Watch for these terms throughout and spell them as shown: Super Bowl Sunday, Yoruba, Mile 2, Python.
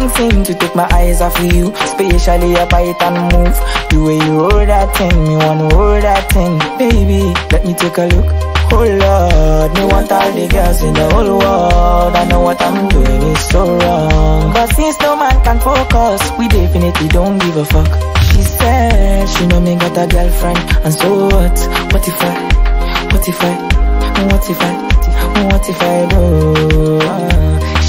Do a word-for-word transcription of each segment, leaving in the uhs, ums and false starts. one thing to take my eyes off of you, especially a Python move. The way you hold that thing, me wanna hold that thing. Baby, let me take a look. Oh Lord, me want all the girls in the whole world. I know what I'm doing is so wrong, but since no man can focus, we definitely don't give a fuck. She said she know me got a girlfriend, and so what? What if I, what if I, what if I, what if I do?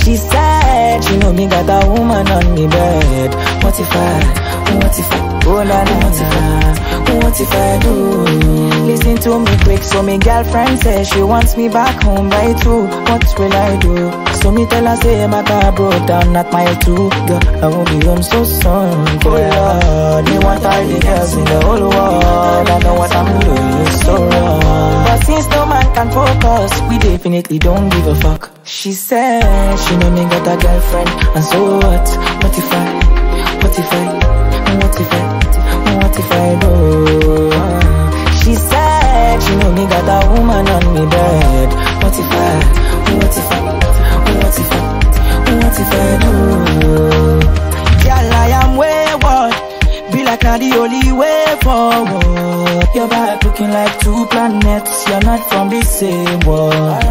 She said she know me got a woman on me bed. What if I, what if I, oh na na, what if I, what if I do? Listen to me quick, so my girlfriend says she wants me back home by two. What will I do? So me tell her say my car broke down at mile two. Girl, I won't be home so soon. Oh Lord, me want all the girls in the whole world. I know what I'm doing is so wrong, but since no man can focus, we definitely don't give a fuck. She said she know me got a girlfriend, and so what? What if I, what if I, what if I, what if I do? She said she know me got a woman on me bed. What if I, what if I, what if I, what if I do? Girl, I am wayward, be like not the only way forward. Your back looking like two planets, you're not from the same world.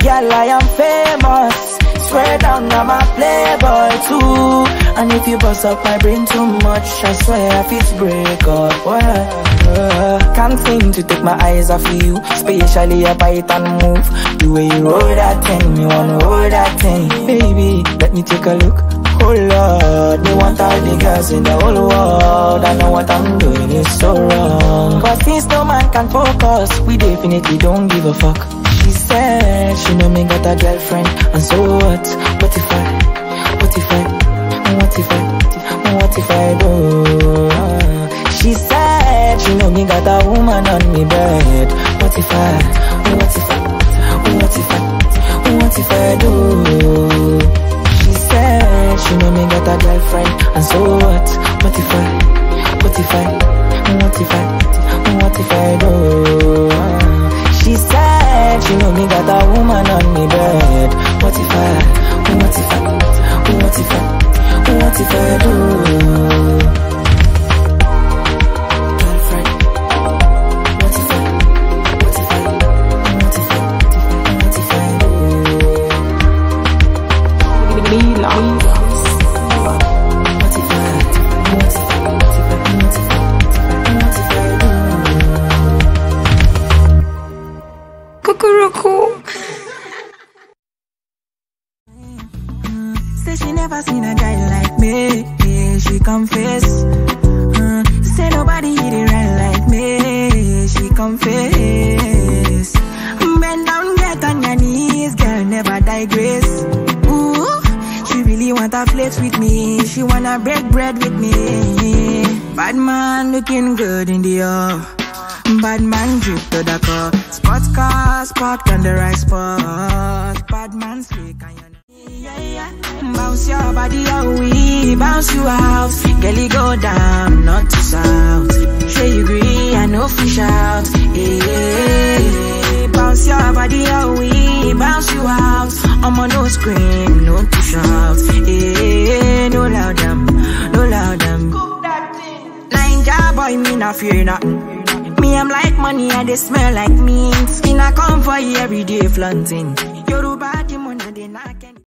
Girl, I am famous, swear down I'm a playboy too. And if you bust up my brain too much, I swear if it's break up. What? Uh, can't seem to take my eyes off of you, especially a Python move. The way you hold that thing, me wanna hold that thing. Baby, let me take a look. Oh Lord, they want all the girls in the whole world. I know what I'm doing is so wrong, but since no man can focus, we definitely don't give a fuck. She said she know me got a girlfriend, and so what? What if I, what if I, what if I, what if I do? She said she know me got a woman on me bed. What if I, what if I, what if I, what if I do? She said she know me got a girlfriend, and so what? What if I, what if I, what if I, what if I do? She said she know me got a woman on me bed. What if I, what if I, what if I, what if I do? Yoruba, the money, they not.